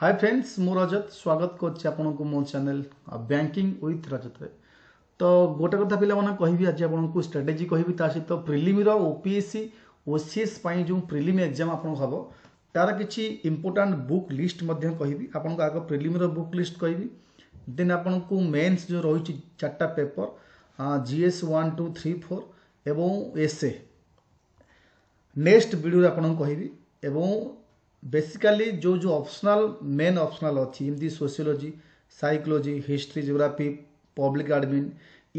Hi friends मु रजत स्वागत करुँ मो चैनल बैंकिंग विथ रजत रे। तो गोटे कथा पे कह आज आपको स्ट्राटेजी कह सहित प्रिलिम ओपीएससी ओसीएस जो प्रिलिम एग्जाम आपन हम तार किसी इंपोर्टेंट बुक लिस्ट कहि आपन आग प्रिलिम बुक लिस्ट कहि देन आपन को मेन्स जो रही चार्टा पेपर जीएस 1 2 3 4 एवं एसए नेक्स्ट वीडियो आपन कहि बेसिकली जो जो ऑप्शनल मेन ऑप्शनल अच्छी जमी sociology psychology history geography public admin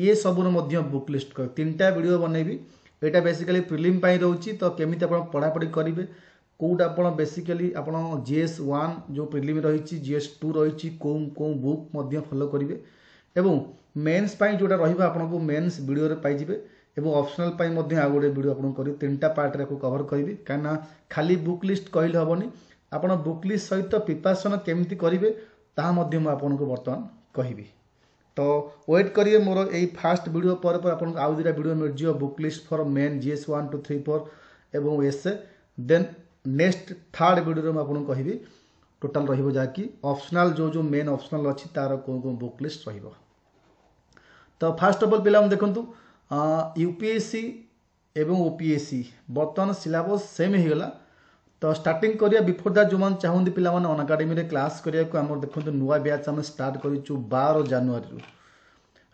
ये सबूर बुक लिस्ट कर तीन टा वीडियो बनैबी। एटा बेसिकली प्रिलिम पाई रहुची तो केमिति आपण पढ़ापढ़ी करेंगे कोउटा आपण बेसिकली आपण जीएस 1 जो प्रिलिम रही जीएस 2 रही को बुक फॉलो करेंगे एवं मेन्स जोटा रहा आपको मेन्स वीडियो पाइबे एवं ऑप्शनल पर आग गोटे वीडियो आपको करेंगे तीन टा पार्ट को कवर करी कहीं खाली बुक लिस्ट कहले हेनी आप बुक लिस्ट सहित प्रिपरेशन केमती करेंगे ताकि मुझे बर्तमान कहि। तो वेट करिए मोर यही फास्ट वीडियो पर आउ दुटा वीडियो मिल book list for main GS 1 2 3 4 एवं S A then next third video में आपको कहि टोटाल रहा ऑप्शनल जो जो मेन ऑप्शनल अच्छी तार कौन बुक लिस्ट रही। तो फास्ट ऑफ ऑल पिला देखूँ यूपीएससी एवं ओपीएससी बर्तमान सिलेबस सेम होगा। तो स्टार्टिंग करिया बिफोर दैट जो मैंने चाहते पिला माने अन अकाडेमी क्लास करिया देखते नुआ ब्याच आम स्टार्ट करूँ 12 जनवरी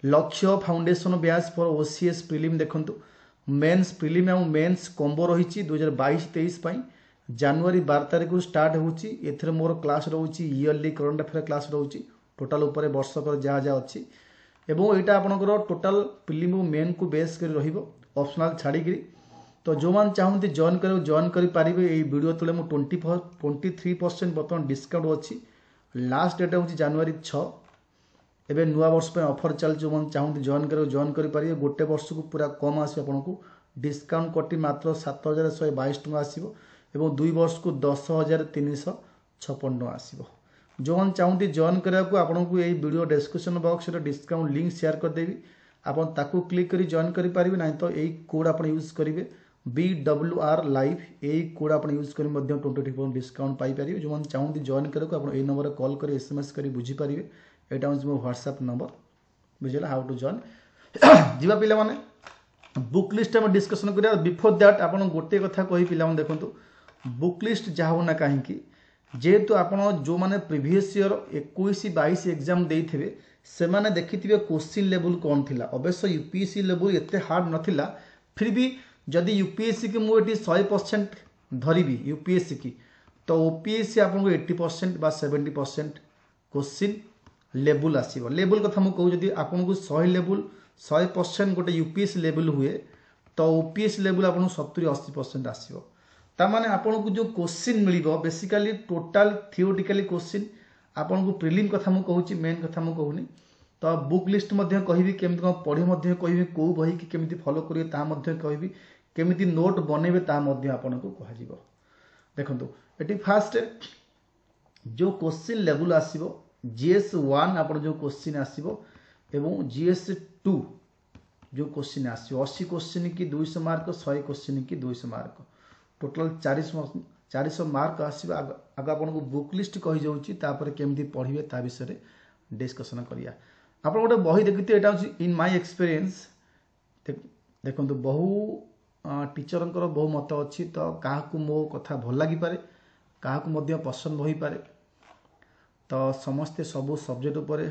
लक्ष्य foundation batch for OCS prelim देखते मेन्स प्रिलिम और मेन्स कम्बो रही 2022-23 जनवरी 12 तारीख को स्टार्ट हो मोर क्लास रोचे इयरली करंट अफेयर क्लास रोचे टोटाल उपर वर्षकर जहाँ अच्छी एवं यहाँ आपणकर टोटाल प्रिलिम मेन को बेस कर ऑप्शनल छाड़ी। तो जो मैंने चाहते जॉइन करें वीडियो तले मुझे 23% बर्तमान डिस्काउंट अच्छी लास्ट डेट हूँ जनवरी 6 एवं नुआ वर्ष पर ऑफर चल जो मैंने चाहते जॉइन करें गोटे वर्ष को पूरा कम आसो डिस्काउंट कटी मात्र 7,122 टका आसो एवं 2 वर्ष को 10,356 टका आसो। जो मैंने चाहती जॉइन करा को आपको यही वीडियो डिस्क्रिप्शन बॉक्स रे डिस्काउंट लिंक शेयर कर देबी आपन ताकू क्लिक करी जॉइन करी पारिबे नहीं तो यही कोड आपन यूज करिवे BWR LIVE यही कोड आपन यूज करी मध्य 20% डिस्काउंट पाई पारिबे। जो मैंने चाहती जॉइन करा को आपन ए नंबर रे कॉल करी एसएमएस करी बुझी पारिबे एटा हूं मो WhatsApp नंबर बुझला हाउ टू जॉइन जीवा पिला माने बुक लिस्ट हम डिस्कशन करिया। बिफोर दैट आपन गोटे कथा कहि पिला माने देखंतु बुक लिस्ट जाहो ना काहे कि जेहेतु आपन जो माने प्रीवियस ईयर 21-22 एग्जाम देइथिबे से माने देखिथिबे क्वेश्चन लेवल कौन थिला। अवश्य यूपीएससी लेवल एते हार्ड नथिला फिर भी जदि यूपीएससी की मु एटी 100% धरिबी यूपीएससी की तो ओपीएससी आपन को 80% बा 70% क्वेश्चन लेवल आसीबो। लेवल कथा मु कहू जदि आपन को 100 लेवल 100% गोटे यूपीएससी लेवल हुए तो ओपीएससी लेवल आपन 70-80% आसीबो। तामाने आपन को जो क्वेश्चन मिलिबो बेसिकली टोटाल थियोटिकली क्वेश्चन आपन को प्रिलिम कथा मु कहूची मेन कथा मु कहूनी। तो बुक लिस्ट मध्ये कहिबी केमिति को पढे मध्ये कहिबी को बही की केमिति फॉलो करिए ता मध्ये कहिबी केमिति नोट बनेबे ता मध्ये आपन को कह जीवो। देखंतु एटी फर्स्ट जो क्वेश्चन लेवल आसीबो जीएस 1 आपन जो क्वेश्चन आसीबो एवं जीएस 2 जो क्वेश्चन आसीबो 80 क्वेश्चन की 200 मार्क 100 क्वेश्चन की 200 मार्क टोटल 400 मार्क आसवा। आग आपन को बुक लिस्ट कहि जाउची तापर केमती पढ़िबे ता विषय रे डिस्कशन करिया। आपन गोटे बही देखिते एटा इन माय एक्सपीरियंस देखंतु बहु टीचरंकर बहु मत अछि तो काहाकू मो कथा भल लागि पारे काहाकू मध्य पसंद होई पारे। तो समस्त सब सब्जेक्ट ऊपर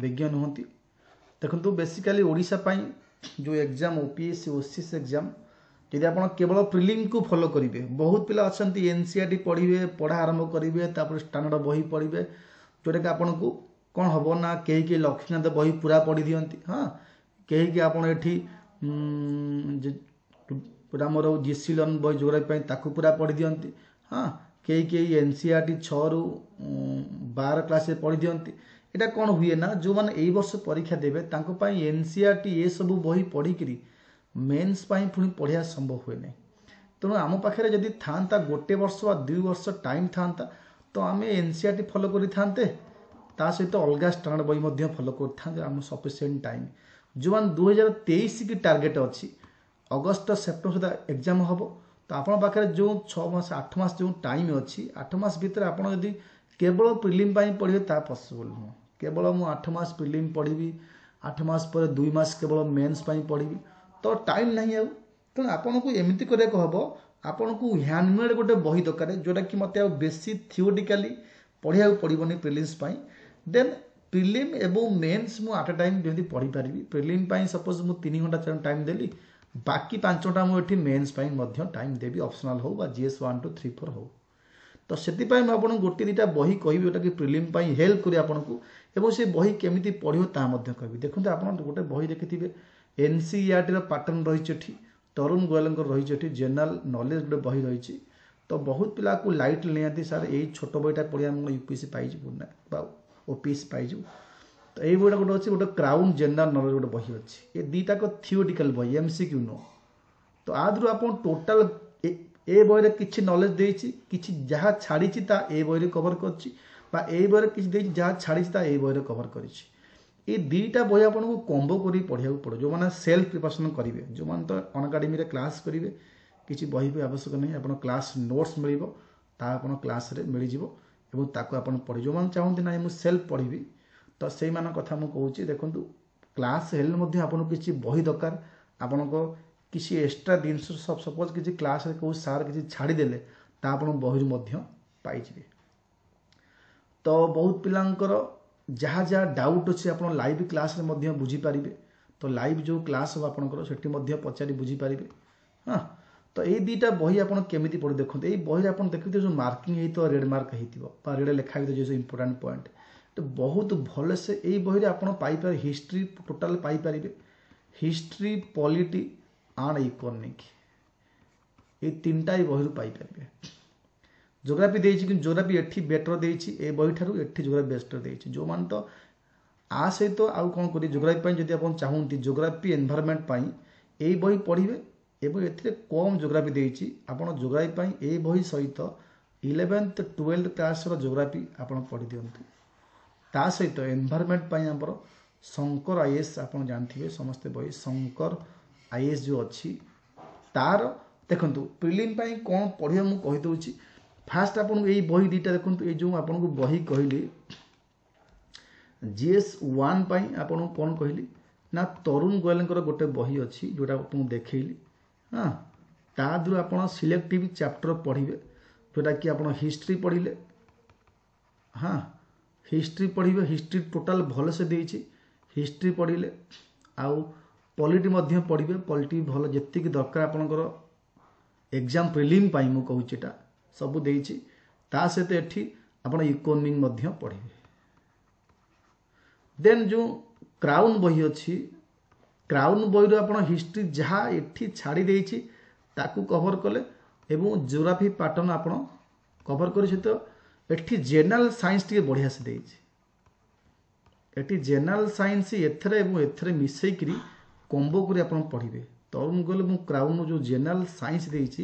विज्ञान होंती देखंतु बेसिकली ओडिसा पई जो एग्जाम ओपीएससी ओसीएस एग्जाम यदि आप केवल प्रिलिम को फॉलो करेंगे बहुत पिला अच्छा एनसीईआरटी पढ़े पढ़ा आरंभ करेंगे स्टैंडर्ड बही पढ़े जोटा आपको कौन हम ना कहीं लक्ष्मीनाथ बही पूरा पढ़ी दिखती हाँ कहीं आपड़ जीसी लन बही जोग्राफी पूरा पढ़ी दिखती हाँ कहीं एनसीईआरटी 6 रू 12 क्लास पढ़ी दिखती यहाँ कौन हुए ना जो मैंने यही वर्ष परीक्षा देवे एनसीईआरटी ये सब बही पढ़ी मेन्स पुणी पढ़िया संभव हुए ना तेणु आम पाखे जदि था गोटे वर्ष व 2 वर्ष टाइम था तो आम एनसीईआरटी फॉलो करें ता सहित अलग स्टैंडर्ड बही फॉलो कर सफिशिएंट टाइम। जो मैंने 2023 की टार्गेट अच्छी अगस्त सेप्टेम्बर सुधा एग्जाम हम तो आपन पाखे जो 6 मास 8 मास जो टाइम अच्छी 8 मास भितर आपड़ी केवल प्रिलिम पढ़े ता पसिबल नुह। केवल मु 8 मास प्रिलिम पढ़ी 8 मास पर 2 मास केवल मेन्स पढ़ी तो टाइम नहीं आउ तेणु आपको एमती कराक हम आपको हैंडमेड गोटे बही दरकार जोटा कि मत बेसी थियोटिकाली पढ़ा पड़ोनी प्रिलिम्स देन प्रिलिम एवं मेन्स मु आट टाइम जमी पढ़ी पारि प्रिलिम सपोज मु 3 घंटा टाइम देली बाकी 5 घंटा मुझे मेन्स टाइम देवी ऑप्शनल हो बा जीएस 1 2 3 4 हो तो से आपको गोटे दुटा बही कह जोटा कि प्रिलिम हेल्प करे आपको एवं से बही केमी पढ़ो ताकि कह देखते आप गोटे बही देखिए एनसीईआरटी पैटर्न रही तरुण गोयल रही जनरल नॉलेज गोटे बही रही तो बहुत पिला को लाइट नहीं सार यही छोट बहीटा पढ़िया यूपीएससी पाइबा ओपीएससी पाइबू तो यही बहीटा गोटे अच्छे गोटे क्राउन जनरल नॉलेज गोटे बही अच्छे ये दुईटाक थियोटिकाल बही एमसीक्यू नो तो आदि आप टोटाल ए बही किसी नॉलेज देसी किसी जहाँ छाड़ी ए बही कवर कर बही जहाँ छाड़ी ए बही कवर कर ये दुईटा बही आपको कम्बो कर पढ़ा पड़ो जो मैंने सेल्फ प्रिपरेसन करेंगे जो मैंने तो अनअकाडेमी क्लास करेंगे किसी बही भी आवश्यक नहीं आप क्लास नोट्स मिल क्लास मिल जाए पढ़े जो मैंने चाहते ना मुझे सेल्फ पढ़ी तो से कथा मुझे देखो क्लास हेल्ले आपको किसी बही दरकार आपको किसी एक्सट्रा जिनस सपोज किसी क्लास कौ सार किसी छाड़देले तो आप बही पाइबे तो बहुत पिलांकर जहाँ जहाँ डाउट अच्छे आप लाइव क्लास में बुझीपारे तो लाइव जो क्लास हम आपंकर पचारि बुझीपारे हाँ तो ये दुईटा बही आपमती पढ़े देखते ये बही आप देखते जो मार्किंग होता रेड मार्क होता रेड लेखा जो इम्पोर्टाट पॉइंट तो बहुत भल से ये बही आप history total Piper history polity and economic ये 3टा बही पाइपर ज्योग्राफी देखिए ज्योग्राफी एठी बेटर देती ए बही ठार ज्योग्राफी बेस्टर देती जो मैंने तो आ सहित तो आउ कौन करें ज्योग्राफी जब आप चाहती ज्योग्राफी एनवायरनमेंट पाई ए बही पढ़े एवं एथे कम ज्योग्राफी देती आप ज्योग्राफी ए बही सहित 11th 12th क्लास ज्योग्राफी आप पढ़ी दिखाँ ता सहित एनवायरनमेंट शंकर आईएएस आप जानते समस्ते बही शंकर आईएएस जो अच्छी तार देखु प्रिलिम कौन पढ़े मुझे फास्ट आपको यही बही दुईटा देखो ये जो आपको बही कहली जीएस 1 आपको कौन कहली ना तरुण गोयल गोटे बही अच्छी जोटा आपको देखली हाँ तादर आप सिलेक्टिव चैप्टर पढ़े जोटा कि आप हिस्ट्री पढ़ले हाँ हिस्ट्री पढ़े हिस्ट्री टोटाल भल से देती हिस्ट्री पढ़ले आउ पॉलिटी पढ़े पॉलिटी भल जी दरकार आपंकर एग्जाम प्रिलिम मुझे सबू देती सहित एटी आप इकोनॉमिक पढ़े देन जो क्राउन बही अच्छी क्राउन बही आप हिस्ट्री जहाँ एटी छाड़ी देती कवर कले एवं ज्योग्राफी पैटर्न आप कवर कर जनरल साइंस टे बढ़िया से देती जनरल साइंस एथरे एथरे मिसेकरी कम्बो कर पढ़े तरुण गोयल मु क्राउन जो जनरल साइंस देती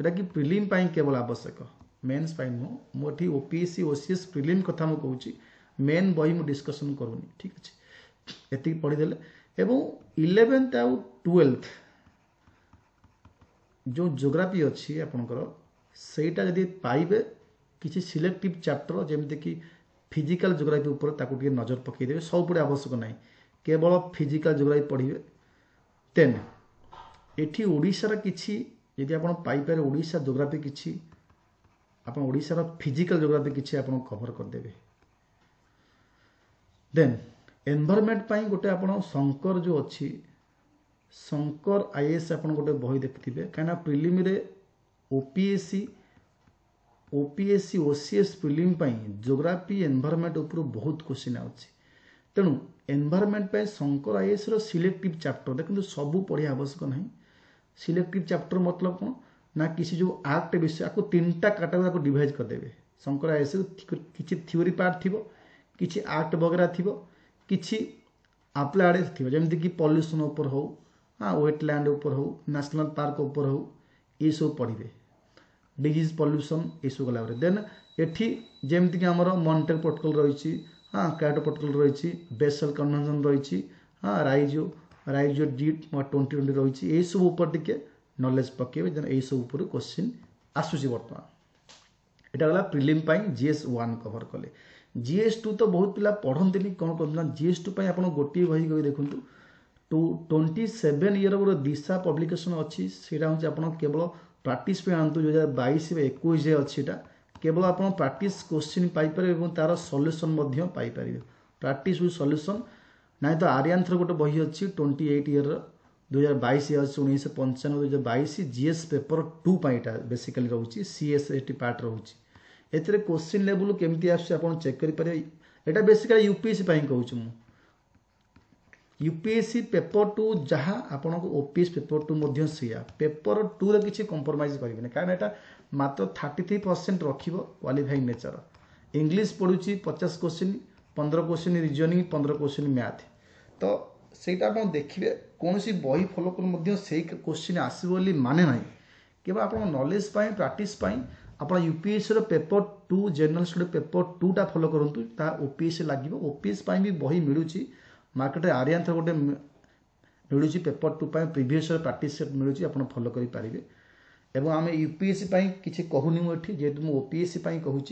जोटा कि प्रिलिम केवल आवश्यक मेन्स नुह मुझे ओपीएससी ओसीएस प्रिलिम कथा मुझे मेन बही मुझे डिस्कसन करूनी ठीक अच्छे एति पढ़ीदे एवं 11th और 12th जो ज्योग्राफी अच्छी आपणकर सहीटा जदि पाइबे किसी सिलेक्टिव चैप्टर जमीक फिजिकाल ज्योग्राफी उपरे नजर पकईदे सबुपड़े आवश्यक ना केवल फिजिकाल ज्योग्राफी पढ़े देन एटी ओडिशार किसी यदि आपारे ओडिशा ज्योग्राफी किसी ओडिशार फिजिकल ज्योग्राफी किसी आप कवर करदे देन एनवायरनमेंट गोटे आप शंकर जो अच्छी शंकर आईएएस आप गोटे बही देखिए कहीं prelim OPSC OCS prelim geography environment उपर बहुत क्वेश्चन आउछि तेणु environment Shankar IAS selective chapter देखो सबू पढ़िया आवश्यक ना सिलेक्टिव चैप्टर मतलब कौन ना किसी जो आर्ट विषय आपको 3टा कैटेगरी को डिवाइड करदेवे शंकर आईएएस किसी थ्योरी पार्ट थी किसी आर्ट वगैरह थी किसी अप्लाइड थी जमीक पॉल्यूशन उपर हो हाँ वेटलैंड उपर हो नेशनल पार्क उपर हो ये सब पढ़े डिजीज पॉल्यूशन ये सब गला देन एटी जमीक आमर मॉनिटरी प्रोटोकॉल रही हाँ क्योटो प्रोटोकॉल रही बेसल कन्वेंशन रही हाँ राइजो डीट 2020 रही यही सब उपर टिके नॉलेज पकेबे देन यही सब उपर क्वेश्चन आसुछि वर्तमान यहाँ प्रिलिम GS1 कवर कले। GS2 तो बहुत पिला पढ़ते कौन कर GS2 आप गोटे बही देखु 27 इयर गोटे दिशा पब्लिकेसन अच्छी से केवल प्राक्टिस आंतु 2022-21 अच्छी केवल आप प्राक्टिस क्वेश्चन पाइपर और तार solution paper practice with solution ना तो आर्यांथर गोटे बही अच्छी 28 इयर 2022-1995-2022 GS पेपर 2 पाइटा बेसिकली रोचे CST पार्ट रोचे एथेर क्वेश्चन लेवल केमती आसान चेक करें। यहाँ बेसिकली UPSC कहूँ मुझे UPSC पेपर 2 जहाँ आपको OPSC पेपर 2 सीया पेपर 2 रे किसी कंप्रोमाइज करेंगे कारण यहाँ मात्र 33% रख क्वालिफाइंग नेचर इंग्लीश पढ़ुची 50 question 15 question reasoning 15 question math तो सहीटा आप देखिए कौन सी बही फॉलो कर क्वेश्चन आसबोली माने ना केवल आप नॉलेज प्रैक्टिस आप यूपीएससी रो पेपर 2 जनरल स्टडी पेपर 2 टा फॉलो करूँ OPSC लगे OPSC भी बही मिलूँ मार्केट आर्यांथर गोटे मिलूँ पेपर 2 प्रिवियस प्रैक्टिस सेट मिलूँ आप फॉलो करेंगे एवं आम UPSC किसी कहूनी मुझे जेहेतु मुझे OPSC कहूँ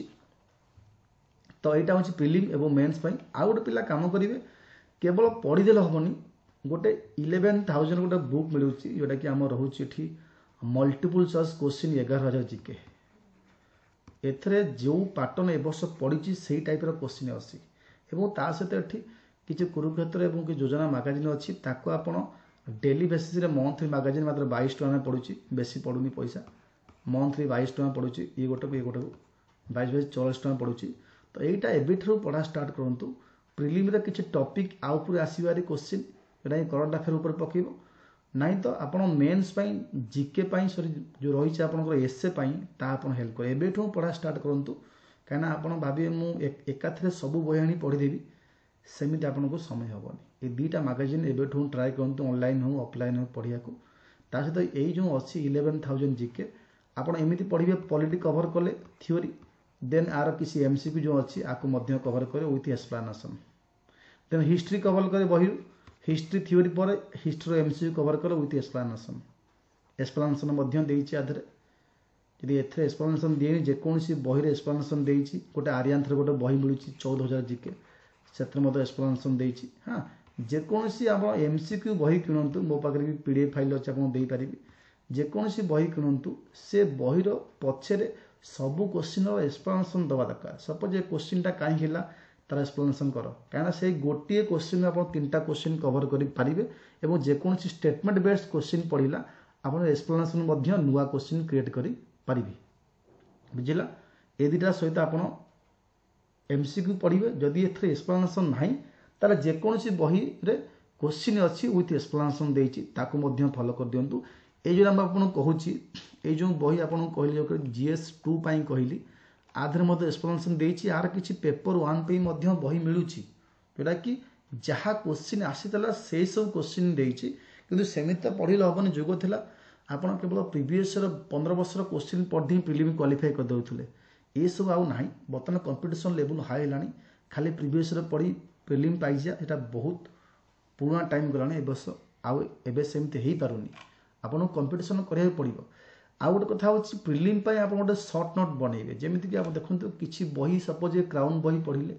तो यहाँ हूँ प्रिलिम एवं मेन्स आउ गोटे पिला काम करेंगे केवल पढ़ीदेले हेनी गोटे 11,000 गोटे बुक मिलूँ जोटा कि आम रोचे मल्टीपल चॉइस क्वेश्चन 11,000 जीके एथरे जो पैटर्न ए बर्ष पड़ी से टाइप क्वेश्चन अच्छी और ता सहित किसी कुरुक्षेत्र और योजना मैगजीन अच्छी ताको आपड़ डेली बेसीस मंथली मैगजीन मात्र 22 टଙ୍କା पड़ूँ बेसी पड़ूनी पैसा मंथली 22 ଟଙ୍କା पड़ूँ ये गोटे 22-24 ଟଙ୍କା पड़ूँ तो यहाँ एबिठू पढ़ा स्टार्ट करूँ प्रिलिम रे किसी टॉपिक आउपुर आसबारी क्वेश्चन जोटा करंट अफेयर उपर पकेबो नहीं तो आप मेन्स जीके सॉरी जो रही आप एसे हेल्प कर एबेठू पढ़ा स्टार्ट करूँ कहीं आप भावे मुझे एकाथरे सब बही पढ़ीदेवी सेमती आपको समय हेनी ये दुईटा मैगजीन एबेठू ट्राए करूँ ऑनलाइन हो ऑफलाइन हो पढ़ा को सहित यही जो अच्छी 11,000 जीके आपड़ एमती पढ़े पॉलिटी कवर कले थीओरी देन आर किसी MCQ जो अच्छी आपको मध्य कवर करे with explanation then history cover करे बही हिस्ट्री थ्योरी पर हिस्ट्री MCQ कवर करे विथ एक्सप्लेनेशन एक्सप्लेनेशन आधे जी एथर एक्सप्लेनेशन दिए जेकोसी बही एक्सप्लेनेशन देती गोटे आर्यांथर गोटे बही मिलूँ 14,000 जीके से एक्सप्लेनेशन देती हाँ जेकोसी आप MCQ बही किणतु मो पाखे भी PDF फाइल अच्छे आपको देपारि जेकोसी बही किणतु से बहीर पछे सब क्वेश्चन एक्सप्लेनेशन दवा दरकार सपोज ये क्वेश्चन टा कहीं तार एक्सप्लेनेशन कर कहीं से गोटे क्वेश्चन आप 3टा क्वेश्चन कवर करेंगे और जेकोसी स्टेटमेंट बेस्ड क्वेश्चन पढ़ला आप एक्सप्लेनेशन नुआ क्वेश्चन क्रिएट करें बुझा ए दुटा सहित आप MCQ पढ़े जदि एथरे एक्सप्लेनेशन ना तो जेकोसी बही क्वेश्चन अच्छी विथ एक्सप्लेनेशन देती फॉलो कर दिंतु ये जो नाम आपको कहूँ ये जो बही आपको कहली जो GS2 कहली आधे मत एक्सप्लेनेशन देती यार किसी पेपर 1 बही मिलूँ जोटा कि जहाँ क्वेश्चन आसाला से सब क्वेश्चन देती कि सेमिता पढ़ले हेनी जुग था आप केवल प्रिवियस 15 ବର୍ଷର क्वेश्चन पढ़ी प्रिलिम क्वालिफाई कर देउथले ये सब आउ ना बर्तमान कंपिटिशन लेवल हाई है खाली प्रिवियस पढ़ी प्रिलिम पाइजा यहाँ बहुत पुराना टाइम गलानी बस आउ एबे सेमती हो पारुनी आपको कंपिटिशन कराया पड़ो आ गोटे कथा हूँ प्रिलिम आप गोटे सर्ट नोट बनइबे जमीक आप देखते किसी बही सपोज क्राउन बही पढ़ले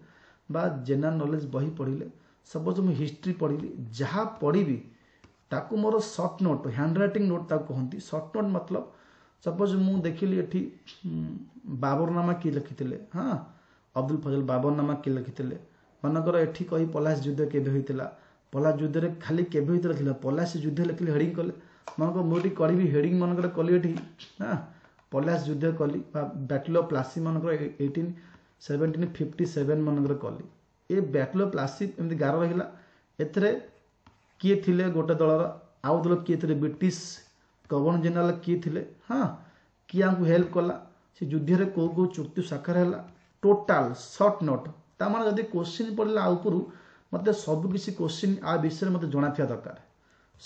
बा जेनरल नॉलेज बही पढ़ले सपोज मुझे हिस्ट्री पढ़ली जहाँ पढ़ी ताकू मोर short note handwriting note ताकू कहती सर्ट नोट मतलब सपोज मुझे देखिली एटी बाबरनामा किए लिखी हाँ अब्दुल फजल बाबरनामा किए लिखी मनकर एटी कही पलाश युद्ध केवे पलाश युद्ध में खाली केवे पलाश युद्ध लिखिले हेडिंग कले मन मुझे करी हेडिंग मानक कली ये हाँ पलाश युद्ध कली बैटल ऑफ प्लासी मानक 1857 मानक कली ये बैटल ऑफ प्लासी एमती गार रही एथेरे किए थे गोटे दलर आउ दल किए थे ब्रिटिश गवर्नर जेनेल किए थे हाँ किए आमको हेल्प कला से युद्ध में कौ कौ चुक्ति साकार है टोटाल सर्ट नोट तार जब क्वेश्चन पड़ेगा आउपुर मत सबकि क्वेश्चन आ विषय मतलब जना था दरकार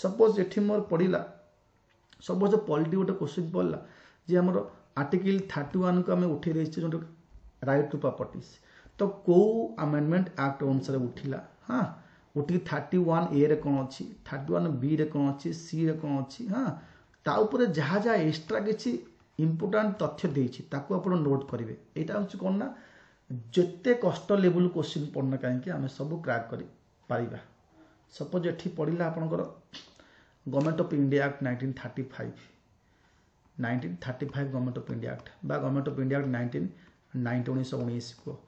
सपोज ये मोर पढ़ला सपोज पॉलिटी गोटे क्वेश्चन पढ़ला जी आम आर्टिकल 31 को आम उठे जो राइट टू प्रॉपर्टीज तो कौ अमेंडमेंट एक्ट अनुसार उठिला हाँ उठी 31A रे कौन अच्छी 31B रे कौन अच्छी सी रे कौन अच्छी हाँ ताऊपर जहाँ जहाँ एक्सट्रा किसी इम्पोर्टां तथ्य देती नोट करेंगे। यहाँ हूँ कौन ना जिते कष्ट लेवल क्वेश्चन पढ़ना कहीं आम सब क्राक कर पारिबा। सपोज ये पढ़ला आपणकर government of India Act 1935 Government of India act बा गवर्नमेंट ऑफ इंडिया एक्ट 1919 को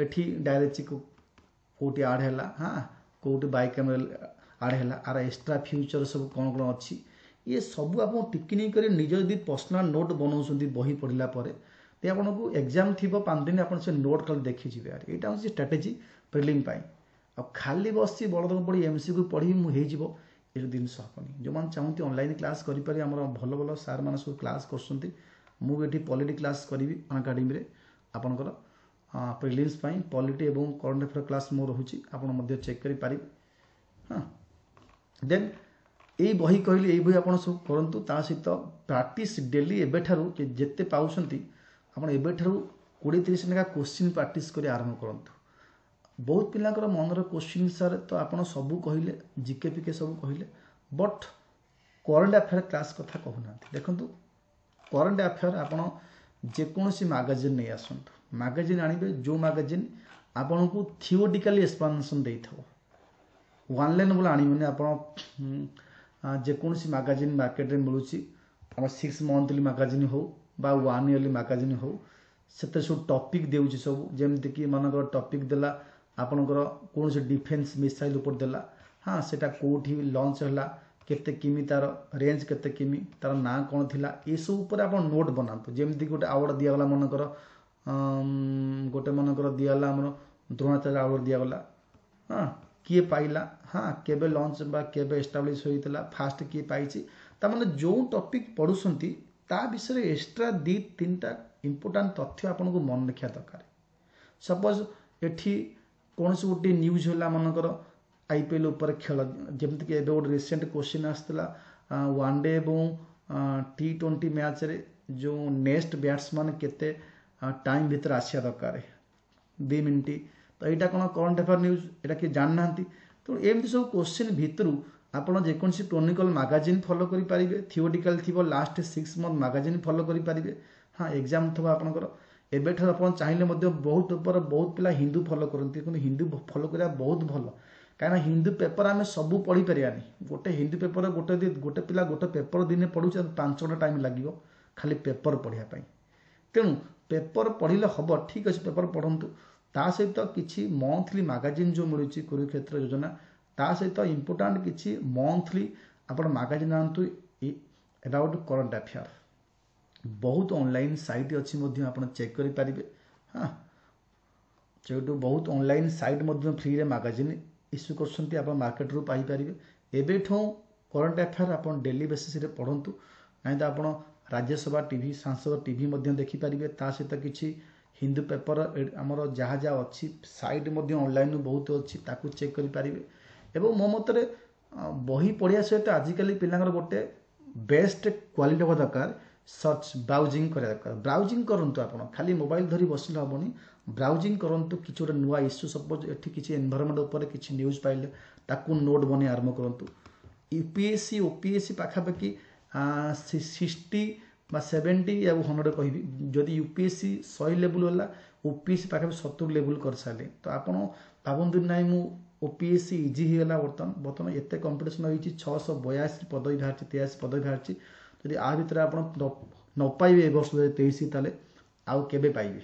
एठी डायरेक्ट कौटी आड है हाँ कौटी बाइकैमरल आड है आर एक्स्ट्रा फ्यूचर सब कौन कौन अच्छी ये सब आप टिकनी कर निज यदि पर्सनाल नोट बनाऊँ बही पढ़ला ते आपको एग्जाम थी 5 दिन आप नोट खाली देखिए यार। यहाँ हूँ स्ट्राटेजी प्रिलिम आ खाली बस बड़द पढ़ी एमसीक्यू पढ़ी मुझे ये जिनस हेनी जो चाहती ऑनलाइन क्लास करें आम भल भल सार मैंने सब क्लास करी पॉलिटी क्लास करी अनअकाडेमी आपंकर प्रिलिम्स पॉलिटी और करंट अफेयर क्लास मोर रोचे आप चेक करें हाँ। देन यही बही कहली बही आप सब करूँ ता सहित प्राक्टिस डेली एवं जिते पाँच आपड़ एवं 20-30 लेखा क्वेश्चन प्राक्टिस कर आरंभ करूँ। बहुत पिलाकर मनर क्वेश्चन सर तो आप सबू कहले जिके पिके सब कहले बट करंट अफेयर क्लास कथा कहूना। देखो करंट अफेयर आपड़ जेकोसी मैगजीन नहीं आसतु मैगजीन आने जो मैगजीन आपण को थियोटिकाली एक्सप्लेनेशन दे ऑनलाइन बोले आने आप जेकोसी मैगजीन मार्केट में मिलूँ आम 6 मंथली मैगजीन हो बा 1 इयरली मैगजीन हो से सब टॉपिक देउची सब जमीक मानकर टॉपिक देला आपणकर कौन से डिफेन्स मिसाइल उपर देला हाँ सेटा कोठी लॉन्च हला केते किमी तार रेंज केते किमी तार ना कौन थिला ए सब ऊपर आप नोट बनातु। जमीक गोटे आवर्ड दिगला मनकर गोटे मनकर दिगला हमर द्रोणाचार्य आवर्ड दिगला हाँ किए पाइला हाँ केबे लॉन्च बा केबे एस्टाब्लिश होइतला फास्ट किए पाइछि ता माने जो टॉपिक पढुसंती ता विषय एक्सट्रा 2-3टा इम्पोर्टां तथ्य आपको मन रखा दरकार। सपोज एठी कौन से गोटे न्यूज है मनकर आईपीएल उपर खेल जमीक गोटे रिसेंट क्वेश्चन आसला वनडे और T20 मैच रे जो नेक्स्ट बैट्समैन केते टाइम भितर आसा दरकार 2 मिनट तो यहाँ कौन करंट अफेयर न्यूज यहाँ किए जाना तो एमती सब क्वेश्चन भितर आपड़ जेकोसी क्रोनिकल मैगजीन फॉलो करेंगे थियोटिकल थी लास्ट 6 मंथ मैगजीन फॉलो करेंगे हाँ एग्जाम थोड़ा आपंकर एवं आप चाहिए बहुत पेपर बहुत पिला हिंदू फॉलो करती कि हिंदू फॉलो करा बहुत भल कहीं हिंदू पेपर आम सबू पढ़ी पारानी गोटे हिंदू पेपर गोटे गोटे पिला गोटे पेपर दिन पढ़ू 5 घंटा टाइम लगे खाली पेपर पढ़ापी तेणु पेपर पढ़ले हम ठीक अच्छे पेपर पढ़तु ता सहित किसी मंथली मैगजीन जो मिलूँ कुरुक्षेत्र योजना ता सहित इम्पोर्टां किसी मंथली आप मैगजीन आंतु अबाउट करंट अफेयर बहुत ऑनलाइन साइट अच्छी आप चेक करें हाँ जो बहुत ऑनलाइन साइट फ्री रे मैगजीन इश्यू कर मार्केट रू पाइपर एवं करंट अफेयर आप डेली बेसीस पढ़तु नहीं तो आप राज्यसभा टीवी सांसद टीवी देखिपारे ता सहित किसी हिंदू पेपर आमर जहाँ जहाँ अच्छी साइट ऑनलाइन बहुत अच्छी ताकू चेक करें। एवं मो मत बही पढ़िया सहित आजिकल पिलांगर गोटे बेस्ट क्वालिटी होगा दरकार सर्च ब्राउजिंग करा दरकार। ब्राउजिंग करंतु आपण खाली मोबाइल धरी बसिले हबनी ब्राउजिंग करंतु किछु गोटे नुआ इश्यू सपोज एठी किछि एनवायरनमेंट उपर किछि न्यूज पाइले ताकू नोट बने आरंभ करंतु। यूपीएससी ओपीएससी पाखापाखि 60 बा 70 या 100 कहि जदि यूपीएससी 100 लेवल होला ओपीएससी पाखापाखि 70 लेवल कर साले तो आपण भाबंतु नाइ मु ओपीएससी इजी होगा बर्तमान एत कंपिटिशन होती 682 पदवी बाहर 83 पदवी बाहर यदि आ भर आप न पाइबे वर्ष 2023 आउ के पाइबे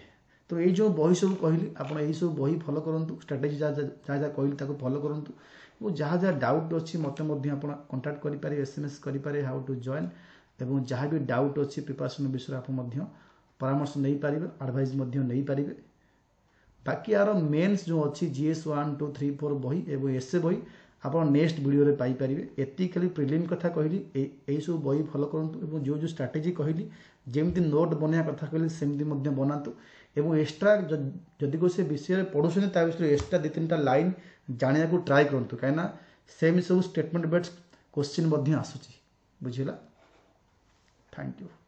तो ये जो बही सब कहली आप सब बही फॉलो करूँ स्ट्राटेजी जहाँ कहली फॉलो करूँ जहाँ जहाँ डाउट अच्छी मतलब आप कंटाक्ट करें SMS करें हाउ टू जॉइन और जहाँ भी डाउट अच्छी प्रिपरेशन विषय आप परामर्श नहीं पारे एडवाइस नहीं पारे। बाकी यार मेन्स जो अच्छी GS 1, 2, 3, 4 बही एवं एसे बही आप नेक्स्ट वीडियो पाइपर एति खाली प्रिलिम कथा कहली यही सब बही फॉलो करूँ जो जो स्ट्राटेजी कहली जमी नोट बनवा कथा कहली सेमती बनातु एवं एक्सट्रा जदि को से विषय पढ़ुन ता विषय एक्सट्रा 2-3टा लाइन जाना को ट्राए करूँ कहीं सेम सब स्टेटमेंट बेस्ड क्वेश्चन आसूँ बुझा। Thank you.